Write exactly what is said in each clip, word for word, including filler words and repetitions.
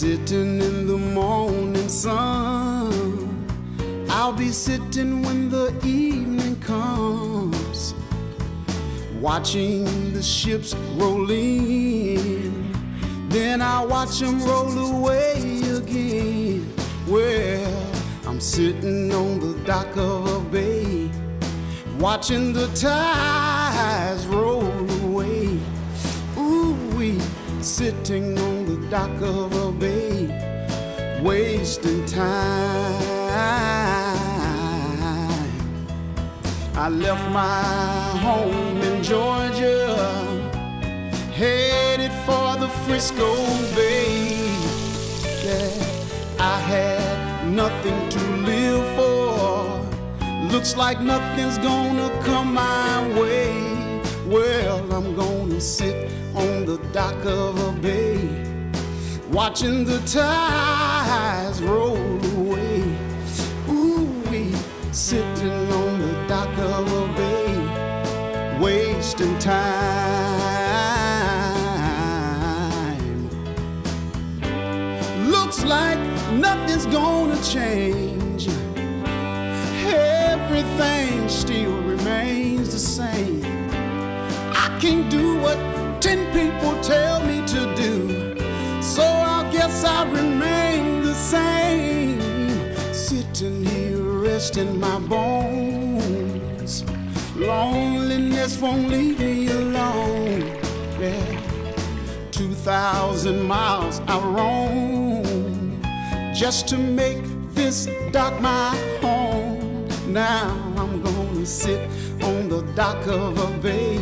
sitting in the morning sun. I'll be sitting when the evening comes, watching the ships roll in. Then I watch them roll away again. Well, I'm sitting on the dock of a bay, watching the tides roll away. Ooh-wee, sitting on the dock of a bay, wasting time. I left my home in Georgia, headed for the Frisco Bay. Yeah, I had nothing to live for. Looks like nothing's gonna come my way. Well, I'm gonna sit on the dock of a bay, watching the tides roll away. Ooh-wee, sitting on the dock of a bay, wasting time. Looks like nothing's gonna change. Everything still remains the same. I can't do what ten people tell me to do, so I guess I remain the same. Sitting here resting my bones, loneliness won't leave me alone. Yeah. Two thousand miles I roam just to make this dock my home. Now I'm gonna sit on the dock of a bay,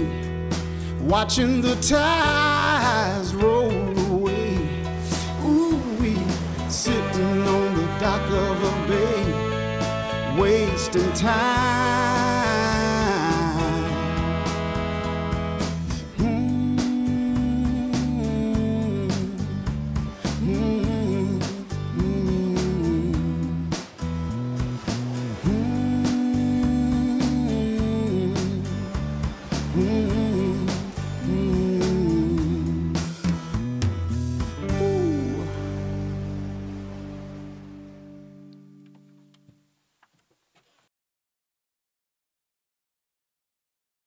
watching the tides roll away. Ooh-wee, sitting on the dock of a bay, wasting time.